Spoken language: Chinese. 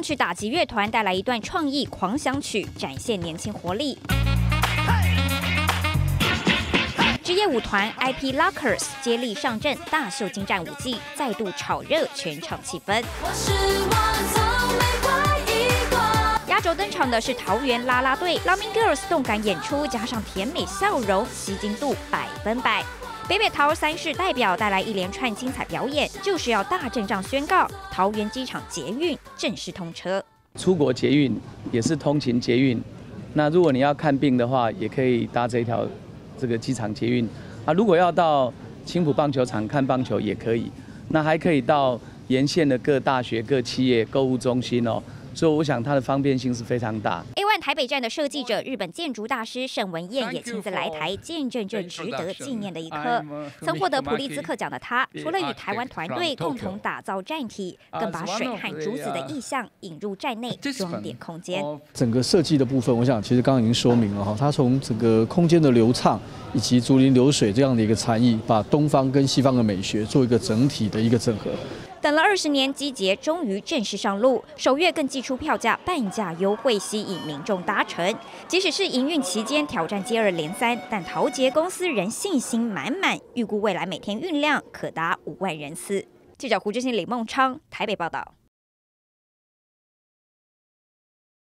上去打击乐团带来一段创意狂想曲，展现年轻活力。 职业舞团 IP Lockers 接力上阵，大秀精湛舞技，再度炒热全场气氛。压轴登场的是桃园啦啦队 ，Lamin Girls 动感演出加上甜美笑容，吸睛度100分。北桃三市代表带来一连串精彩表演，就是要大阵仗宣告桃园机场捷运正式通车。出国捷运也是通勤捷运，那如果你要看病的话，也可以搭这条。 这个机场捷运啊，如果要到青埔棒球场看棒球也可以，那还可以到沿线的各大学、各企业、购物中心哦。所以我想它的方便性是非常大。A1 台北站的设计者、日本建筑大师沈文彦也亲自来台，见证这值得纪念的一刻。曾获得普利兹克奖的他，除了与台湾团队共同打造站体，更把水和竹子的意象引入站内装点空间。整个设计的部分，我想其实刚刚已经说明了哈，它从整个空间的流畅以及竹林流水这样的一个禅意，把东方跟西方的美学做一个整体的一个整合。 等了20年，机捷终于正式上路。首月更祭出票价半价优惠，吸引民众搭乘。即使是营运期间挑战接二连三，但桃捷公司仍信心满满，预估未来每天运量可达5万人次。记者胡志兴、李梦昌台北报道。